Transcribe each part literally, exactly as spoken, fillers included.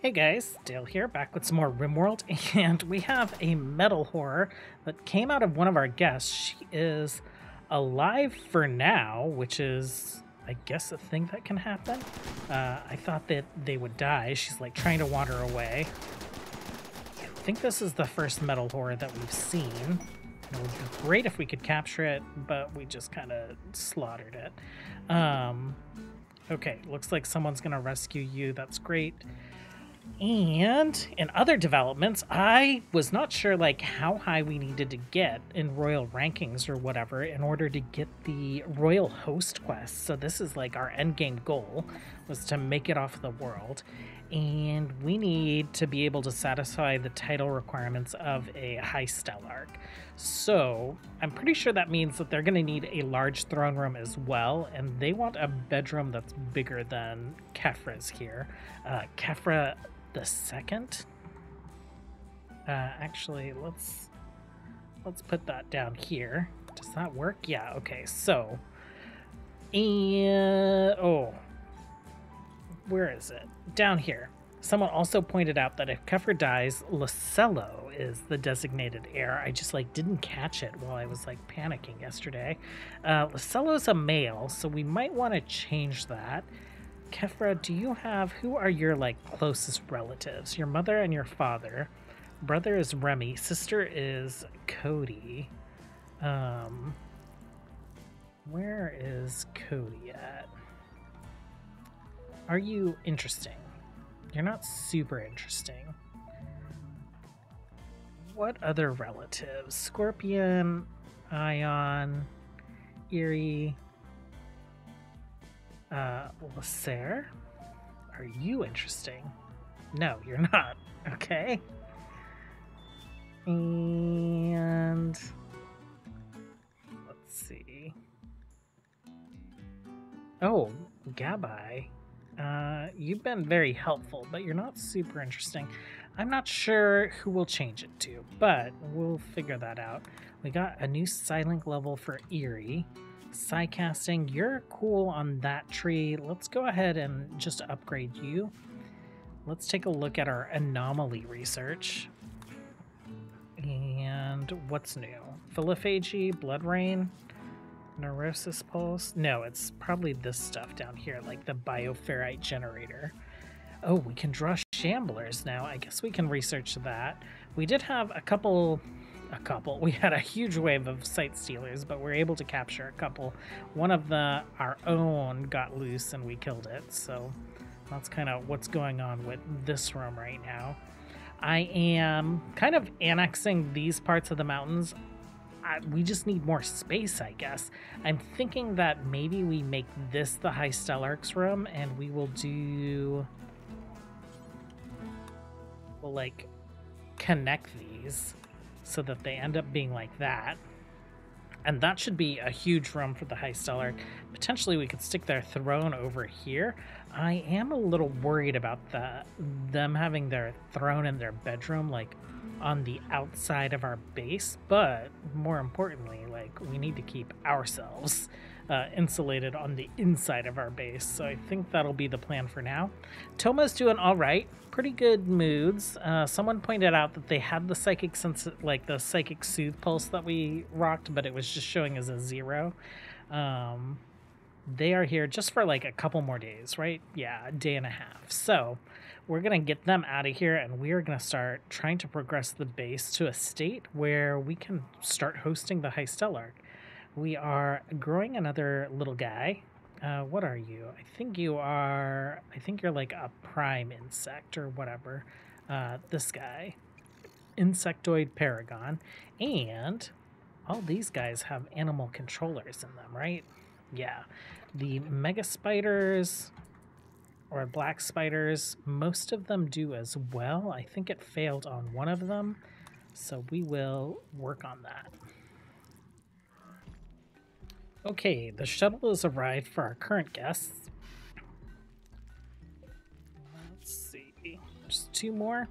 Hey guys, Dale here, back with some more RimWorld, and we have a metal horror that came out of one of our guests. She is alive for now, which is, I guess, a thing that can happen. Uh, I thought that they would die. She's, like, trying to wander away. I think this is the first metal horror that we've seen. It would be great if we could capture it, but we just kind of slaughtered it. Um, okay, looks like someone's going to rescue you. That's great. And in other developments, I was not sure like how high we needed to get in royal rankings or whatever in order to get the royal host quest. So this is like our end game goal, was to make it off the world. And we need to be able to satisfy the title requirements of a High Stellarch. So I'm pretty sure that means that they're going to need a large throne room as well, and they want a bedroom that's bigger than Kefra's here. Uh, Kefra the second. Uh, actually, let's let's put that down here. Does that work? Yeah. Okay. So, and oh. Where is it? Down here. Someone also pointed out that if Kefra dies, Lacello is the designated heir. I just like didn't catch it while I was like panicking yesterday. Uh, Lacello's a male, so we might want to change that. Kefra, do you have, who are your like closest relatives? Your mother and your father. Brother is Remy. Sister is Cody. Um, where is Cody at? Are you interesting? You're not super interesting. What other relatives? Scorpion, Ion, Eerie, uh, Lacer. Are you interesting? No, you're not. Okay. And let's see. Oh, Gabai. Uh, you've been very helpful, but you're not super interesting. I'm not sure who we'll change it to, but we'll figure that out. We got a new Psylink level for Eerie. Psycasting, you're cool on that tree. Let's go ahead and just upgrade you. Let's take a look at our anomaly research. And what's new? Philophagy, Blood Rain. Neurosis pulse? No, it's probably this stuff down here, like the bioferrite generator. Oh, we can draw shamblers now. I guess we can research that. We did have a couple, a couple. We had a huge wave of sight stealers, but we were able to capture a couple. One of the, our own got loose and we killed it. So that's kind of what's going on with this room right now. I am kind of annexing these parts of the mountains. I, we just need more space, I guess. I'm thinking that maybe we make this the High Stellarch's room, and we will do... We'll, like, connect these so that they end up being like that. And that should be a huge room for the High Stellarch. Potentially we could stick their throne over here. I am a little worried about the, them having their throne in their bedroom, like... on the outside of our base, but more importantly, like, we need to keep ourselves uh, insulated on the inside of our base, so I think that'll be the plan for now. Toma's doing all right, pretty good moods. Uh, someone pointed out that they had the psychic sense, like the psychic soothe pulse that we rocked, but it was just showing as a zero. Um, they are here just for like a couple more days, right? Yeah, a day and a half. So we're going to get them out of here, and we're going to start trying to progress the base to a state where we can start hosting the High Stellarch. We are growing another little guy. Uh, what are you? I think you are, I think you're like a prime insect or whatever. Uh, this guy, Insectoid Paragon. And all these guys have animal controllers in them, right? Yeah. The mega spiders... or black spiders, most of them do as well. I think it failed on one of them, so we will work on that. Okay, the shuttle has arrived for our current guests. Let's see, just two more.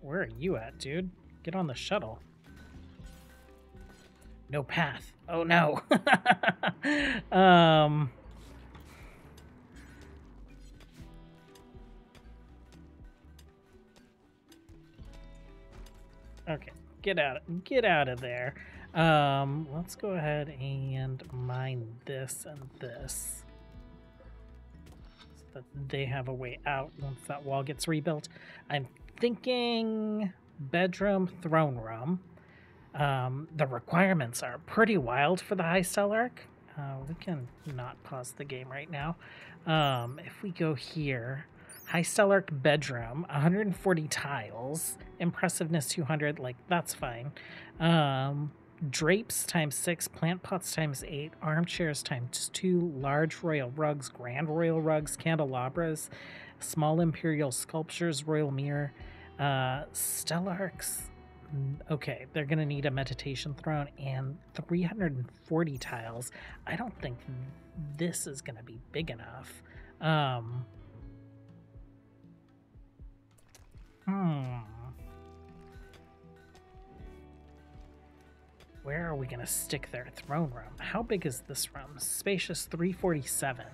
Where are you at, dude? Get on the shuttle. No path. Oh no. um, Okay, get out, get out of there. Um, let's go ahead and mine this and this, so that they have a way out once that wall gets rebuilt. I'm thinking bedroom, throne room. Um, the requirements are pretty wild for the High Stellarch. Uh, we can not pause the game right now. Um, if we go here, High Stellarch bedroom, one hundred forty tiles, impressiveness two hundred, like that's fine. Um, drapes times six, plant pots times eight, armchairs times two, large royal rugs, grand royal rugs, candelabras, small imperial sculptures, royal mirror, uh, Stellarchs. Okay, they're going to need a meditation throne and three hundred forty tiles. I don't think this is going to be big enough. Um, hmm. Where are we going to stick their throne room? How big is this room? Spacious three forty-seven.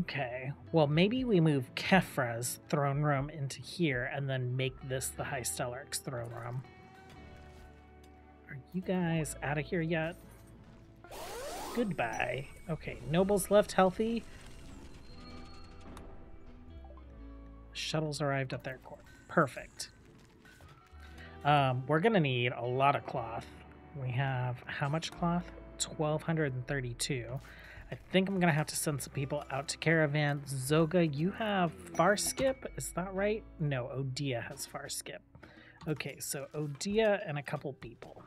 Okay, well, maybe we move Kefra's throne room into here and then make this the High Stellarch's throne room. Are you guys out of here yet? Goodbye. Okay, nobles left healthy. Shuttles arrived at their court. Perfect. Um, we're going to need a lot of cloth. We have how much cloth? twelve thirty-two. I think I'm going to have to send some people out to Caravan. Zoga, you have Farskip. Is that right? No, Odia has Farskip. Okay, so Odia and a couple people.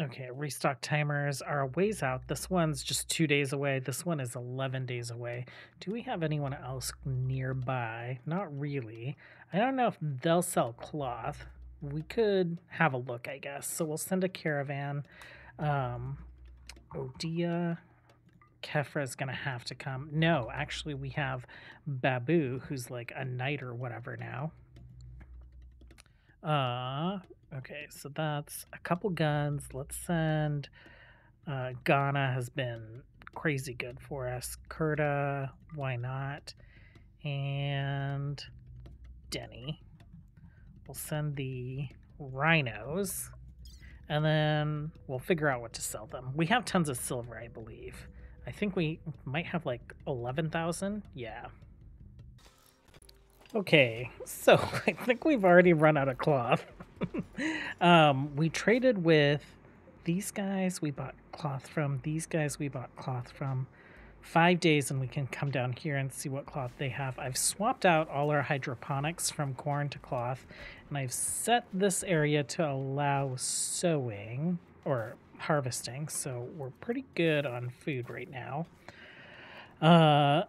Okay, restock timers are a ways out. This one's just two days away. This one is eleven days away. Do we have anyone else nearby? Not really. I don't know if they'll sell cloth. We could have a look, I guess. So we'll send a Caravan. Um, Odia... Kefra's gonna have to come. No, actually we have Babu, who's like a knight or whatever now. Uh, okay, so that's a couple guns. Let's send, uh, Ghana has been crazy good for us. Kurta, why not? And Denny. We'll send the rhinos and then we'll figure out what to sell them. We have tons of silver, I believe. I think we might have like eleven thousand. Yeah. Okay, so I think we've already run out of cloth. um, we traded with these guys we bought cloth from, these guys we bought cloth from. Five days and we can come down here and see what cloth they have. I've swapped out all our hydroponics from corn to cloth, and I've set this area to allow sowing or harvesting, so we're pretty good on food right now. Uh,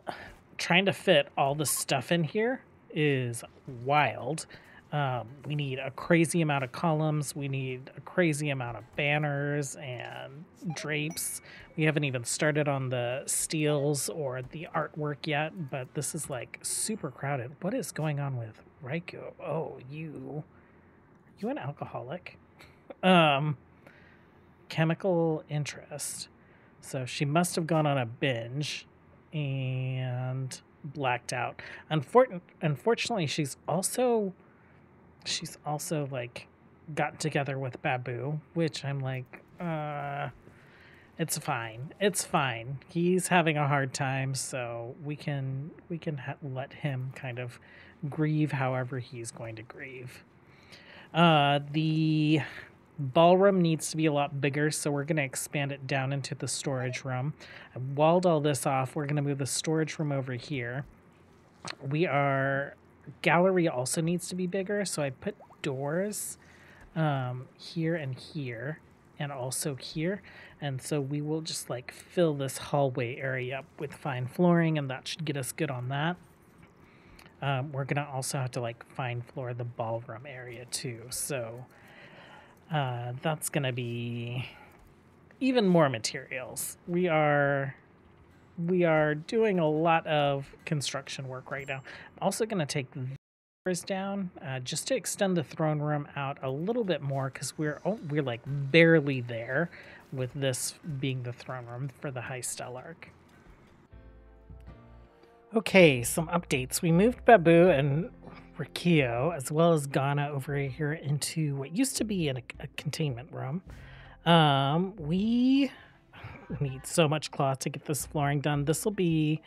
trying to fit all the stuff in here is wild. Um, we need a crazy amount of columns. We need a crazy amount of banners and drapes. We haven't even started on the steels or the artwork yet, but this is like super crowded. What is going on with Raikou? Oh, you, you an alcoholic? um... Chemical interest, so she must have gone on a binge and blacked out. Unfortunately, she's also she's also like got together with Babu, which I'm like, uh it's fine, it's fine, he's having a hard time, so we can we can ha let him kind of grieve however he's going to grieve. Uh the ballroom needs to be a lot bigger, so we're going to expand it down into the storage room. I walled all this off. We're going to move the storage room over here. We are... Gallery also needs to be bigger, so I put doors um, here and here and also here. And so we will just, like, fill this hallway area up with fine flooring, and that should get us good on that. Um, we're going to also have to, like, fine floor the ballroom area, too, so... Uh, that's going to be even more materials. We are we are doing a lot of construction work right now. I'm also going to take these down uh, just to extend the throne room out a little bit more, because we're, oh, we're like barely there with this being the throne room for the High Stellarch. Okay, some updates. We moved Babu and Rikio, as well as Ghana over here into what used to be in a, a containment room. Um, we need so much cloth to get this flooring done. This will be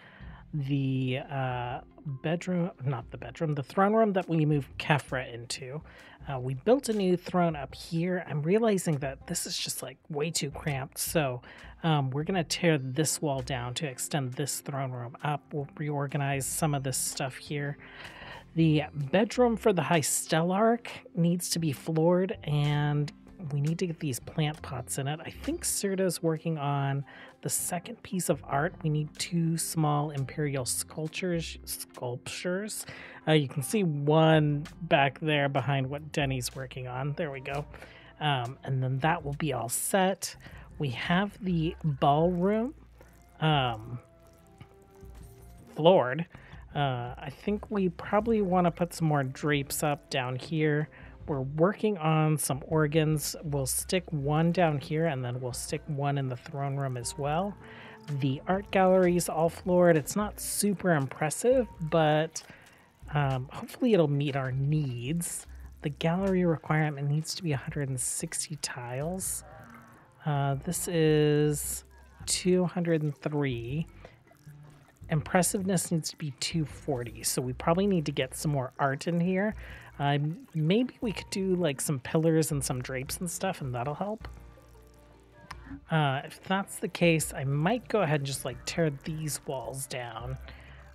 the uh, bedroom, not the bedroom, the throne room that we moved Kefra into. Uh, we built a new throne up here. I'm realizing that this is just like way too cramped. So um, we're going to tear this wall down to extend this throne room up. We'll reorganize some of this stuff here. The bedroom for the High Stellarch needs to be floored, and we need to get these plant pots in it. I think Serta's working on the second piece of art. We need two small imperial sculptures. Sculptures. Uh, you can see one back there behind what Denny's working on. There we go. Um, and then that will be all set. We have the ballroom um, floored. Uh, I think we probably want to put some more drapes up down here. We're working on some organs. We'll stick one down here, and then we'll stick one in the throne room as well. The art gallery is all floored. It's not super impressive, but um, hopefully it'll meet our needs. The gallery requirement needs to be one hundred sixty tiles. Uh, this is two hundred three. Impressiveness needs to be two forty, so we probably need to get some more art in here. Uh, maybe we could do like some pillars and some drapes and stuff, and that'll help. Uh, if that's the case, I might go ahead and just like tear these walls down.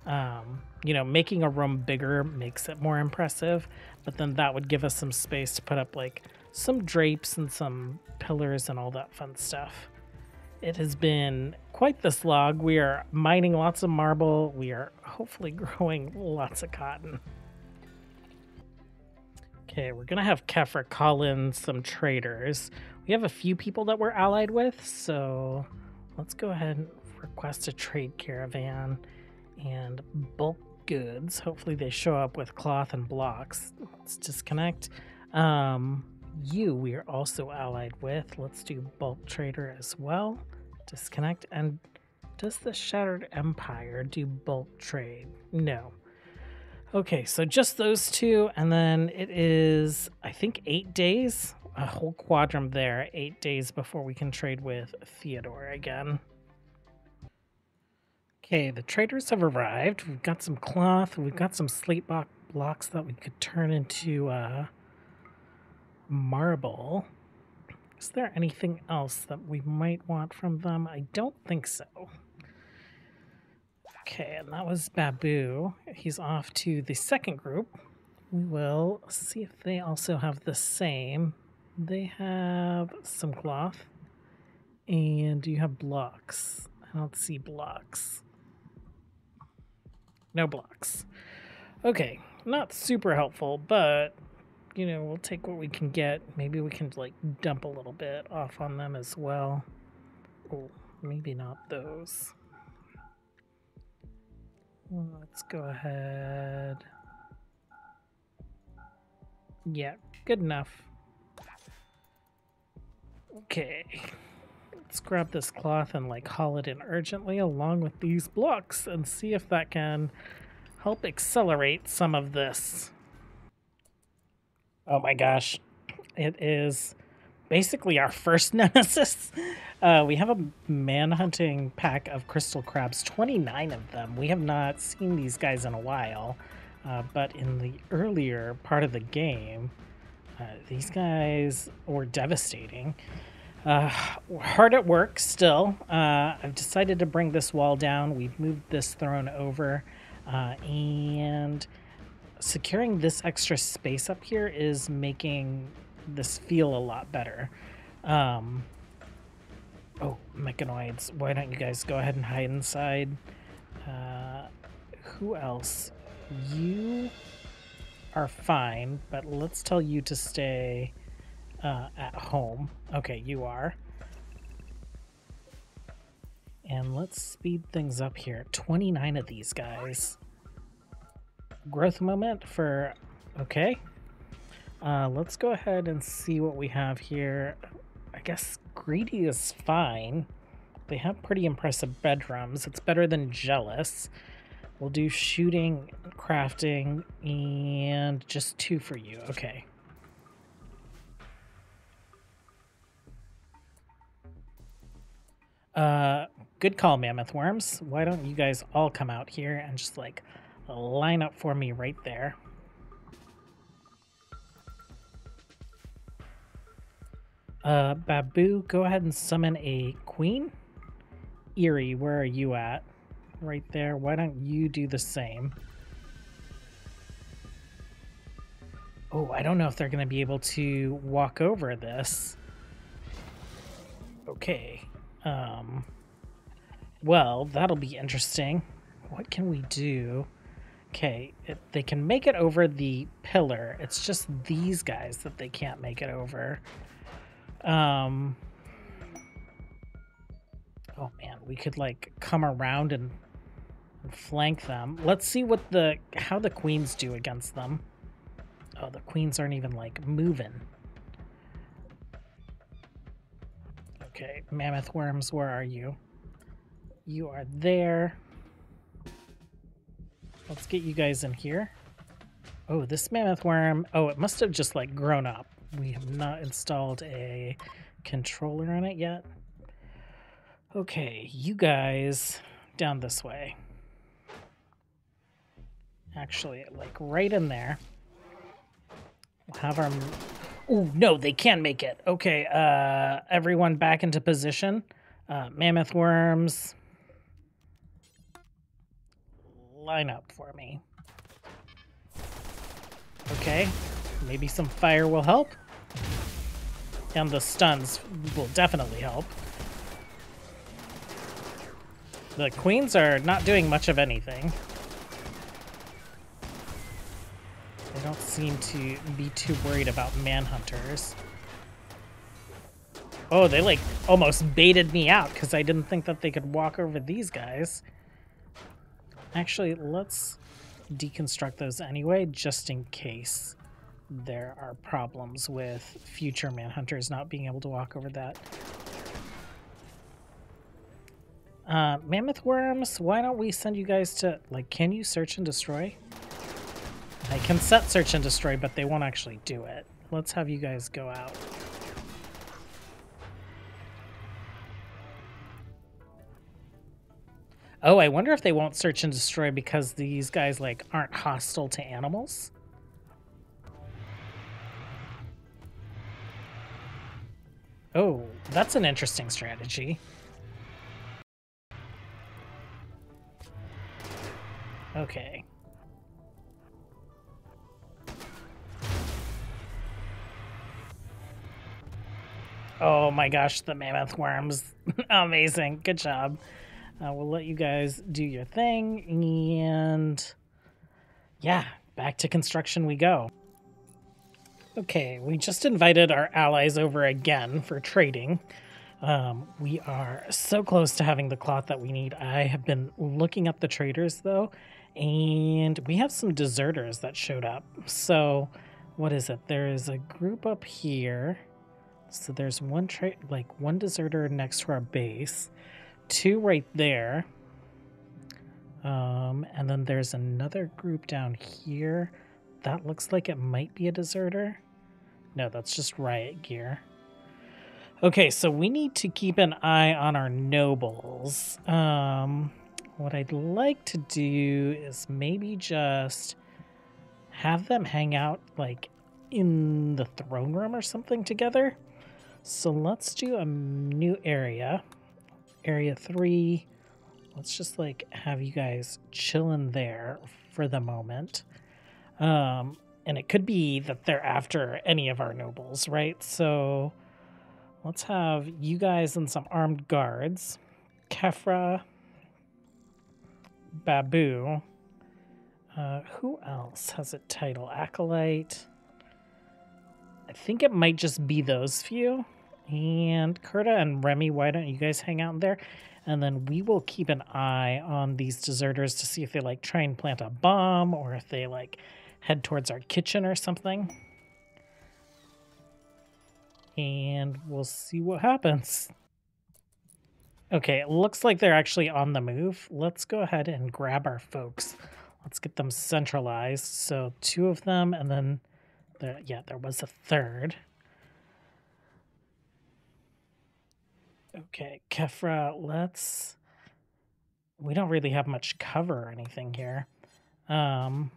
Um, you know, making a room bigger makes it more impressive, but then that would give us some space to put up like some drapes and some pillars and all that fun stuff. It has been quite the slog. We are mining lots of marble. We are hopefully growing lots of cotton. Okay, we're going to have Kefra call in some traders. We have a few people that we're allied with, so let's go ahead and request a trade caravan and bulk goods. Hopefully they show up with cloth and blocks. Let's disconnect. Um, you, we are also allied with. Let's do bulk trader as well. Disconnect. And does the Shattered Empire do bulk trade? No. Okay, so just those two, and then it is, I think, eight days, a whole quadrum there, eight days before we can trade with Theodore again. Okay, the traders have arrived. We've got some cloth. We've got some slate block blocks that we could turn into uh, marble. Is there anything else that we might want from them? I don't think so. Okay, and that was Babu. He's off to the second group. We will see if they also have the same. They have some cloth. And do you have blocks? I don't see blocks. No blocks. Okay, not super helpful, but you know, we'll take what we can get. Maybe we can, like, dump a little bit off on them as well. Oh, maybe not those. Let's go ahead. Yeah, good enough. Okay. Let's grab this cloth and, like, haul it in urgently along with these blocks and see if that can help accelerate some of this. Oh my gosh, it is basically our first nemesis. Uh, we have a manhunting pack of crystal crabs, twenty-nine of them. We have not seen these guys in a while, uh, but in the earlier part of the game, uh, these guys were devastating. Uh, we're hard at work still. Uh, I've decided to bring this wall down. We've moved this throne over, uh, and securing this extra space up here is making this feel a lot better. Um, oh, mechanoids. Why don't you guys go ahead and hide inside? Uh, who else? You are fine, but let's tell you to stay uh, at home. Okay, you are. And let's speed things up here. twenty-nine of these guys. Growth moment for okay. Uh, let's go ahead and see what we have here. I guess greedy is fine. They have pretty impressive bedrooms. It's better than jealous. We'll do shooting, crafting, and just two for you. Okay. Uh, good call, mammoth worms. Why don't you guys all come out here and just, like, line up for me right there. Uh, Babu, go ahead and summon a queen. Eerie, where are you at? Right there. Why don't you do the same? Oh, I don't know if they're going to be able to walk over this. Okay. Um, well, that'll be interesting. What can we do? Okay, if they can make it over the pillar. It's just these guys that they can't make it over. Um, oh man, we could like come around and, and flank them. Let's see what the how the queens do against them. Oh, the queens aren't even like moving. Okay, mammoth worms, where are you? You are there. Let's get you guys in here. Oh, this mammoth worm. Oh, it must have just like grown up. We have not installed a controller on it yet. Okay, you guys down this way. Actually, like right in there. We'll have our... Oh, no, they can make it. Okay, uh, everyone back into position. Uh, mammoth worms. Line up for me. Okay, maybe some fire will help. And the stuns will definitely help. The queens are not doing much of anything. They don't seem to be too worried about manhunters. Oh, they like almost baited me out because I didn't think that they could walk over these guys. Actually, let's deconstruct those anyway, just in case there are problems with future manhunters not being able to walk over that. Uh, mammoth worms, why don't we send you guys to... Like, can you search and destroy? I can set search and destroy, but they won't actually do it. Let's have you guys go out. Oh, I wonder if they won't search and destroy because these guys, like, aren't hostile to animals. Oh, that's an interesting strategy. Okay. Oh my gosh, the mammoth worms. Amazing. Good job. Uh, we'll let you guys do your thing. And yeah, back to construction we go. Okay, we just invited our allies over again for trading. Um, we are so close to having the cloth that we need. I have been looking up the traders, though, and we have some deserters that showed up. So what is it? There is a group up here. So there's one trade, like one deserter next to our base, two right there. Um, and then there's another group down here. That looks like it might be a deserter. No, that's just riot gear. Okay, so we need to keep an eye on our nobles. Um, what I'd like to do is maybe just have them hang out like in the throne room or something together. So let's do a new area. Area three. Let's just like have you guys chill in there for the moment. Um, and it could be that they're after any of our nobles, right? So let's have you guys and some armed guards. Kefra. Babu. Uh, who else has a title? Acolyte. I think it might just be those few. And Kurta and Remy, why don't you guys hang out in there? And then we will keep an eye on these deserters to see if they, like, try and plant a bomb or if they, like, head towards our kitchen or something. And we'll see what happens. Okay, it looks like they're actually on the move. Let's go ahead and grab our folks. Let's get them centralized. So two of them, and then, there, yeah, there was a third. Okay, Kefra, let's... We don't really have much cover or anything here. Um,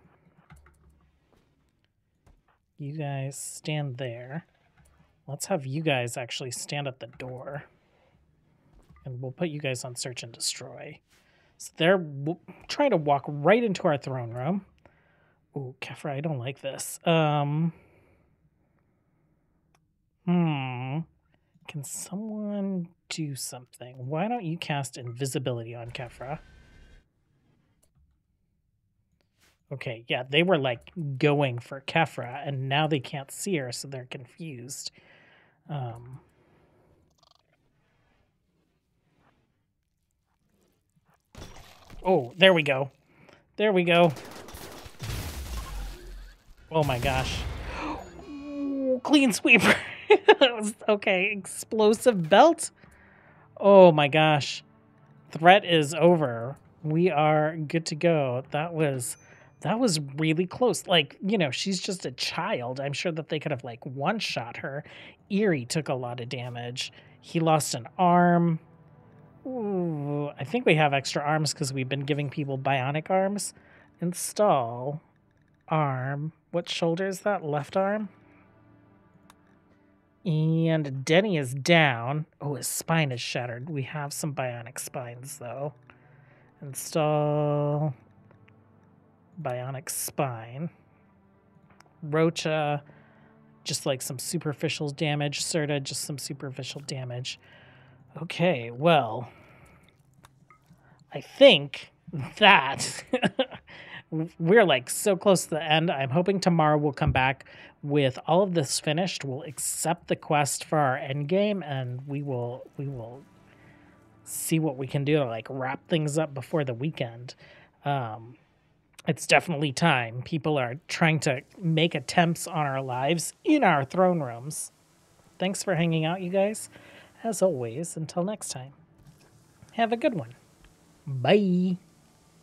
you guys stand there. Let's have you guys actually stand at the door. And we'll put you guys on search and destroy. So they're trying to walk right into our throne room. Ooh, Kefra, I don't like this. Um, hmm. Can someone do something? Why don't you cast invisibility on Kefra? Okay, yeah, they were like going for Kefra, and now they can't see her, so they're confused. Um... Oh, there we go. There we go. Oh my gosh. Ooh, clean sweeper. That was, okay, explosive belt. Oh my gosh. Threat is over. We are good to go. That was that was really close. Like, you know, she's just a child. I'm sure that they could have like one-shot her. Eerie took a lot of damage. He lost an arm. Ooh, I think we have extra arms because we've been giving people bionic arms. Install arm. What shoulder is that? Left arm. And Denny is down. Oh, his spine is shattered. We have some bionic spines, though. Install bionic spine. Rocha, just like some superficial damage. Serta, just some superficial damage. Okay, well, I think that we're like so close to the end. I'm hoping tomorrow we'll come back with all of this finished. We'll accept the quest for our end game, and we will we will see what we can do to like wrap things up before the weekend. Um, it's definitely time. People are trying to make attempts on our lives in our throne rooms. Thanks for hanging out, you guys. As always, until next time, have a good one. Bye.